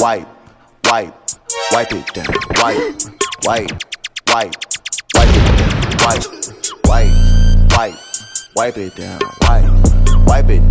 wipe it down, wipe it down, wipe it down.